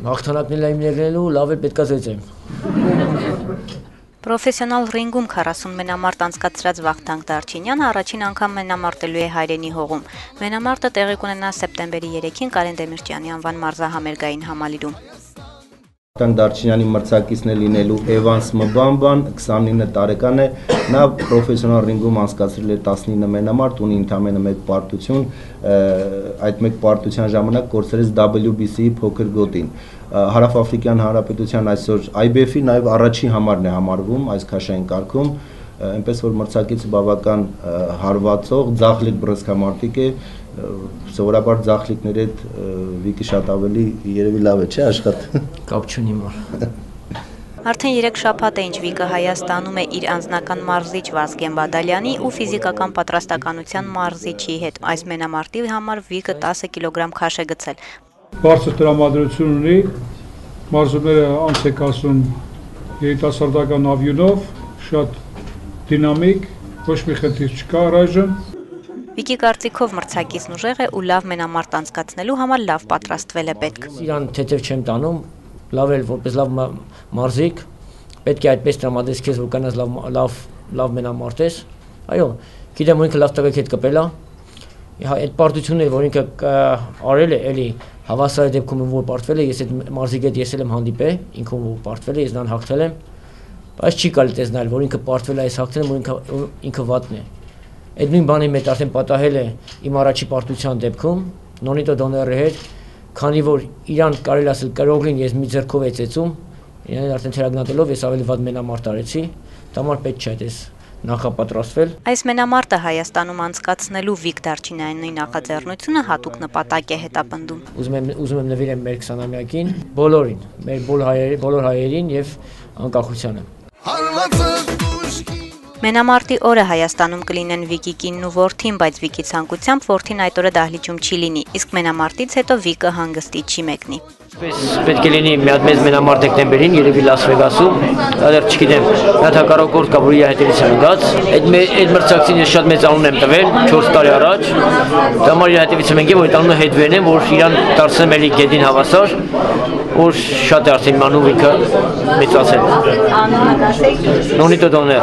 Մաղթանակն էլ եկել ու լավ էլ պետքա ծեծեմ։ Պրոֆեսիոնալ ռինգում 40 մենամարտ անցկացրած Վախթանգ Դարչինյանը առաջին անգամ մենամարտելու է հայրենի հողում։ Մենամարտը տեղի կունենա սեպտեմբերի 3-ին Կարեն Դեմիրճյանի անվան մարզահամերգային համալիրում։ Վախթանգ Դարչինյանի մրցակիցն է լինելու Էվանս Մբամբան, 29 տարեկան է, նա պրոֆեսիոնալ ռինգում անցկացրել է 19 մենամարտ, ունի ընդամենը 1 պարտություն, այդ 1 պարտության ժամանակ կորցրեց WBC-ի փոքր գոտին։ Հարավաֆրիկյան Հանրապետության այսօր IBF-ի նաև առաջին համարն է համարվում այս քաշային կարգում, այնպես որ մրցակիցը բավական հարվածող, ձախլիկ բռնցքամարտիկ է, սովորաբար ձախլիկների հետ վիկի շատ ավելի երևի լավ է, չէ՞ աշխատը։ Կապ չունի մար։ Արդեն 3 շաբաթ է ինչ Վիկը Հայաստանում է իր անձնական մարզիչ Վազգեն Բադալյանի ու ֆիզիկական պատրաստականության մարզիչի հետ։ Այս մենամարտի համար Վիկը 10 կիլոգրամ քաշ է գցել։ Բարձր տրամադրություն ունի, մարզումները անց է կասում երիտասարդական ավյունով, շատ դինամիկ, ոչ մի խնդիր չկա առայժմ։ Վիկի կարծիքով մրցակիցն ուժեղ է ու լավ մենամարտ անցկացնելու համար լավ պատրաստվել է պետք։ Իրան թեթև չեմ տանում, լավ էլ որպես լավ մարզիկ, պետք է այդպես տրամադրես քեզ, որ կանաս լավ մենամարտես։ Այո, գիտեմ ինքը լավ տեղի հետ կպել է։ Այդ պարտությունն էլ, որ ինքը արել է, էլի հավասար դեպքում որ պարտվել է, ես այդ մարզիկի հետ ես եմ հանդիպել, ինքը որ պարտվել է, ես նրան հաղթել եմ։ Բայց չի կարելի տեսնել, որ ինքը պարտվել է, ես հաղթել եմ, որ ինքը վատն է։ Այդ նույն բանի մեջ արդեն պատահել է իմ առաջի պարտության դեպքում Նոնիտո Դոների հետ, քանի որ իրան կարելի ասել կրողին ես մի ձեռքով է ծեցում, իրան արդեն թերագնահատելով ես ավելի վատ մենամարտ արեցի, դա համար պետք չէ այդպես նախապատրաստվել։ Այս մենամարտը Հայաստանում անցկացնելու Վիկ Դարչինյանի նախաձեռնությունը հատուկ նպատակ է հետապնդում։ Ուզում եմ նվիրեմ մեր 20-ամյակին, բոլորին, մեր բոլոր հայերին եւ անկախությանը։ Մենամարտի օրը Հայաստանում կլինեն Վիկի կինն ու որդին, բայց Վիկի ցանկությամբ որդին այդ օրը դահլիճում չի լինի, իսկ մենամարտից հետո Վիկը հանգստի չի մեկնի։ Պետք է լինի մի հատ մեծ մենամարտ դեկտեմբերին, երևի Լաս Վեգասում, այդեր չգիտեմ, հատակարակորդ կա, որ իր հետևից եմ գած, այդ մրցակցին ես շատ մեծ անուն եմ տվել 4 տարի առաջ, դա համար իր հետևից եմ ընկել, որ այդ անունը հետ վերնեմ, որ իրան դարձնեմ էլի գետին հավասար, որ շատ է արդեն մանու Վիկը մեծացել։ Նոնիտո Դոներ,